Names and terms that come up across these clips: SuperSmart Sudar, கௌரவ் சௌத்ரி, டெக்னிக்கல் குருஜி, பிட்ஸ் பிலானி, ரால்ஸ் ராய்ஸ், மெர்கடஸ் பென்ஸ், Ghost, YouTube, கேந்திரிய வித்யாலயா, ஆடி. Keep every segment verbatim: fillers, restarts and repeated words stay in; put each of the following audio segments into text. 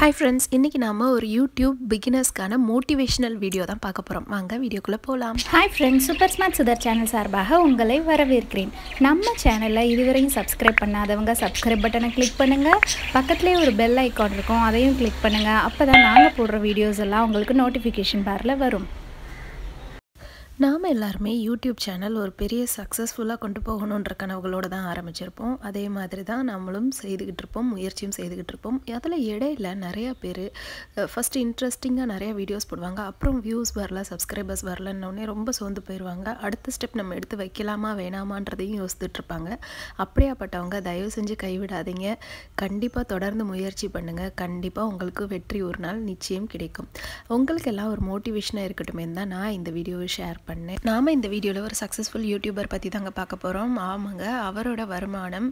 hi friends इनकी नाम और यूट्यूब बिगिनर्स काना मोटिवेशनल वीडियो தான் பார்க்க போறோம் வாங்க வீடியோக்குள்ள போலாம் ஹாய் फ्रेंड्स சூப்பர் ஸ்மார்ட் சுதர் சேனல் சார்பாக உங்களை வரவேற்கிறேன் நம்ம சேனலை இதுவரைக்கும் சப்ஸ்கிரைப் பண்ணாதவங்க சப்ஸ்கிரைப் பட்டனை கிளிக் பண்ணுங்க பக்கத்துலயே ஒரு பெல் ஐகான் இருக்கும் அதையும் கிளிக் பண்ணுங்க அப்பதான் நாங்க போடுற வீடியோஸ் எல்லாம் உங்களுக்கு நோட்டிஃபிகேஷன் பார்ல வரும் நாம் எல்லாரும் யூடியூப் சேனல் ஒரு பெரிய சக்ஸஸ்ஃபுல்லாக கொண்டு போகணுன்ற கனவுகளோடு தான் ஆரம்பிச்சிருப்போம் அதே மாதிரி தான் நம்மளும் செய்துக்கிட்டு இருப்போம் முயற்சியும் செய்துக்கிட்டு இருப்போம் அதில் இடையில் நிறையா பேர் ஃபஸ்ட்டு இன்ட்ரெஸ்டிங்காக நிறையா வீடியோஸ் போடுவாங்க அப்புறம் வியூஸ் வரல சப்ஸ்கிரைபர்ஸ் வரலன்னொடனே ரொம்ப சோர்ந்து போயிடுவாங்க அடுத்த ஸ்டெப் நம்ம எடுத்து வைக்கலாமா வேணாமான்றதையும் யோசித்துட்ருப்பாங்க அப்படியாப்பட்டவங்க தயவு செஞ்சு கைவிடாதீங்க கண்டிப்பாக தொடர்ந்து முயற்சி பண்ணுங்கள் கண்டிப்பாக உங்களுக்கு வெற்றி ஒரு நாள் நிச்சயம் கிடைக்கும் உங்களுக்கு எல்லாம் ஒரு மோட்டிவேஷனாக இருக்கட்டும் தான் நான் இந்த வீடியோவை ஷேர் பண்ணே நாம இந்த வீடியோல ஒரு சக்சஸ்ஃபுல் யூடியூபர் பத்தி தாங்க பார்க்க போறோம் ஆமாங்க அவரோட வருமானம்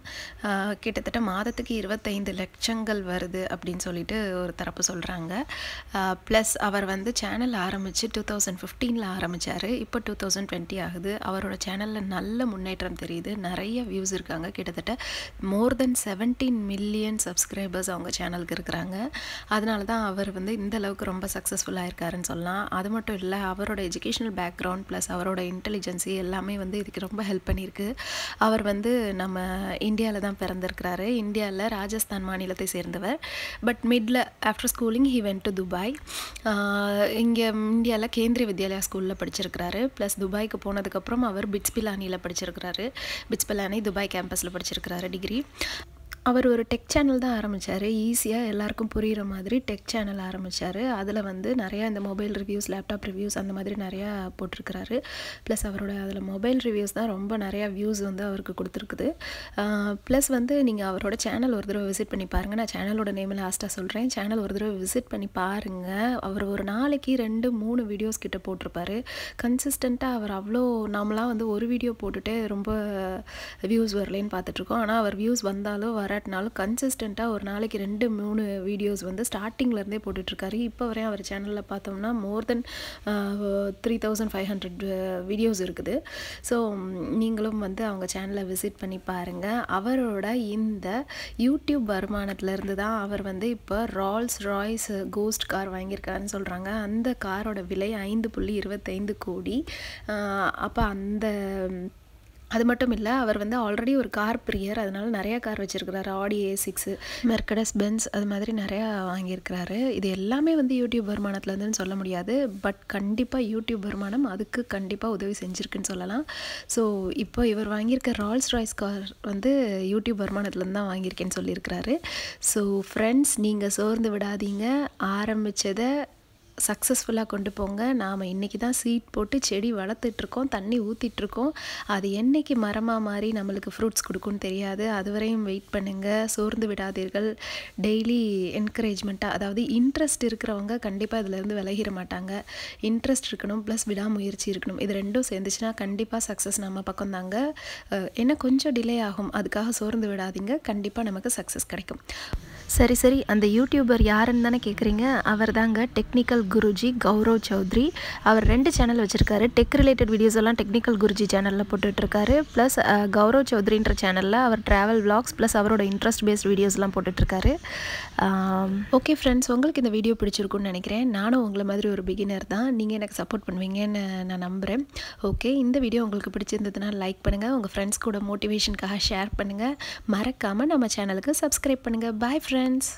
கிட்டத்தட்ட மாதத்துக்கு இருபத்தைந்து லட்சங்கள் வருது அப்படினு சொல்லிட்டு ஒரு தரப்பு சொல்றாங்க ப்ளஸ் அவர் வந்து சேனல் ஆரம்பிச்சு இரண்டாயிரத்து பதினைந்து ல ஆரம்பிச்சாரு இப்போ இரண்டாயிரத்து இருபது ஆகுது அவரோட சேனல்ல நல்ல முன்னேற்றம் தெரியுது நிறைய வியூஸ் இருக்காங்க கிட்டத்தட்ட more than seventeen million subscribers அவங்க சேனலுக்கு இருக்காங்க அதனால தான் அவர் வந்து இந்த அளவுக்கு ரொம்ப சக்சஸ்ஃபுல்லா இருக்காருன்னு சொல்லலாம் அது மட்டும் இல்ல அவரோட எஜுகேஷனல் பேக்ரவுண்ட் प्लस அவரோட இன்டெலிஜென்சி எல்லாமே வந்து இதுக்கு ரொம்ப ஹெல்ப் பண்ணிருக்கு அவர் வந்து நம்ம இந்தியால தான் பிறந்திருக்காரு இந்தியால ராஜஸ்தான் மாநிலத்தை சேர்ந்தவர் பட் மிட்ல after schooling he went to Dubai இங்க இந்தியால கேந்திரிய வித்யாலயா ஸ்கூல்ல படிச்சிருக்காரு प्लस துபாய்க்கு போனதுக்கு அப்புறம் அவர் பிட்ஸ் பிலானில படிச்சிருக்காரு பிட்ஸ் பிலானி துபாய் கேம்பஸ்ல படிச்சிருக்காரு டிகிரி அவர் ஒரு டெக் சேனல் தான் ஆரம்பிச்சார் ஈஸியாக எல்லாருக்கும் புரிகிற மாதிரி டெக் சேனல் ஆரம்பிச்சார் அதில் வந்து நிறையா இந்த மொபைல் ரிவ்யூஸ் லேப்டாப் ரிவ்யூஸ் அந்த மாதிரி நிறையா போட்டிருக்கிறாரு ப்ளஸ் அவரோட அதில் மொபைல் ரிவ்யூஸ் தான் ரொம்ப நிறையா வியூஸ் வந்து அவருக்கு கொடுத்துருக்குது ப்ளஸ் வந்து நீங்கள் அவரோட சேனல் ஒரு தடவை விசிட் பண்ணி பாருங்கள் நான் சேனலோட நேம் லாஸ்ட்டாக சொல்கிறேன் சேனல் ஒரு தடவை விசிட் பண்ணி பாருங்கள் அவர் ஒரு நாளைக்கு ரெண்டு மூணு வீடியோஸ் கிட்ட போட்டிருப்பாரு கன்சிஸ்டண்ட்டாக அவர் அவ்வளோ நாமளாக வந்து ஒரு வீடியோ போட்டுகிட்டே ரொம்ப வியூஸ் வரலேன்னு பார்த்துட்ருக்கோம் ஆனால் அவர் வியூஸ் வந்தாலும் வர நாளும் கன்சிஸ்டண்டாக ஒரு நாளைக்கு ரெண்டு மூணு வீடியோஸ் வந்து ஸ்டார்டிங்லேருந்தே போட்டுட்ருக்காரு இப்போ வரையும் அவர் சேனலில் பார்த்தோம்னா more than three thousand five hundred videos இருக்குது ஸோ நீங்களும் வந்து அவங்க சேனலை விசிட் பண்ணி பாருங்கள் அவரோட இந்த யூடியூப் வருமானத்துலேருந்து தான் அவர் வந்து இப்போ ரால்ஸ் ராய்ஸ் கோஸ்ட் கார் வாங்கியிருக்காருன்னு சொல்கிறாங்க அந்த காரோட விலை ஐந்து புள்ளி இருபத்தைந்து கோடி அப்போ அந்த அது மட்டும் இல்லை அவர் வந்து ஆல்ரெடி ஒரு கார் பிரியர் அதனால நிறையா கார் வச்சுருக்கிறாரு ஆடி ஏ சிக்ஸு மெர்கடஸ் பென்ஸ் அது மாதிரி நிறையா வாங்கியிருக்கிறாரு இது எல்லாமே வந்து யூடியூப் வருமானத்தில் இருந்துன்னு சொல்ல முடியாது பட் கண்டிப்பாக யூடியூப் வருமானம் அதுக்கு கண்டிப்பாக உதவி செஞ்சுருக்குன்னு சொல்லலாம் ஸோ இப்போ இவர் வாங்கியிருக்க ரால்ஸ் ராய்ஸ் கார் வந்து யூடியூப் வருமானத்துலேருந்து தான் வாங்கியிருக்கேன்னு சொல்லியிருக்கிறாரு ஸோ ஃப்ரெண்ட்ஸ் நீங்கள் சோர்ந்து விடாதீங்க ஆரம்பித்ததை சக்ஸஸ்ஃபுல்லாக கொண்டு போங்க நாம் இன்றைக்கி தான் சீட் போட்டு செடி வளர்த்துட்ருக்கோம் தண்ணி ஊற்றிட்டுருக்கோம் அது என்றைக்கு மரமாக மாறி நம்மளுக்கு ஃப்ரூட்ஸ் கொடுக்குன்னு தெரியாது அதுவரையும் வெயிட் பண்ணுங்கள் சோர்ந்து விடாதீர்கள் டெய்லி என்கரேஜ்மெண்ட்டாக அதாவது இன்ட்ரெஸ்ட் இருக்கிறவங்க கண்டிப்பாக இதிலேருந்து விலகிட மாட்டாங்க இன்ட்ரெஸ்ட் இருக்கணும் ப்ளஸ் விடாமுயற்சி இருக்கணும் இது ரெண்டும் சேர்ந்துச்சுன்னா கண்டிப்பாக சக்ஸஸ் நம்ம பக்கம் தாங்க ஏன்னா கொஞ்சம் டிலே ஆகும் அதுக்காக சோர்ந்து விடாதீங்க கண்டிப்பாக நமக்கு சக்ஸஸ் கிடைக்கும் சரி சரி அந்த யூடியூபர் யாருன்னு தானே கேட்குறீங்க அவர் தாங்க டெக்னிக்கல் குருஜி கௌரவ் சௌத்ரி அவர் ரெண்டு சேனல் வச்சுருக்காரு டெக் ரிலேட்டட் வீடியோஸ் எல்லாம் டெக்னிக்கல் குருஜி சேனலில் போட்டுட்ருக்காரு ப்ளஸ் கௌரவ் சௌத்ரின்ற சேனலில் அவர் ட்ராவல் வ்ளாக்ஸ் ப்ளஸ் அவரோட இன்ட்ரெஸ்ட் பேஸ்ட் வீடியோஸ்லாம் போட்டுட்ருக்காரு ஓகே ஃப்ரெண்ட்ஸ் உங்களுக்கு இந்த வீடியோ பிடிச்சிருக்குன்னு நினைக்கிறேன் நானும் உங்களை மாதிரி ஒரு பிகினர் தான் நீங்கள் எனக்கு சப்போர்ட் பண்ணுவீங்கன்னு நான் நம்புகிறேன் ஓகே இந்த வீடியோ உங்களுக்கு பிடிச்சிருந்ததுன்னா லைக் பண்ணுங்கள் உங்கள் ஃப்ரெண்ட்ஸ் கூட மோட்டிவேஷனுக்காக ஷேர் பண்ணுங்கள் மறக்காமல் நம்ம சேனலுக்கு சப்ஸ்கிரைப் பண்ணுங்கள் பாய் ஃப்ரெண்ட்ஸ்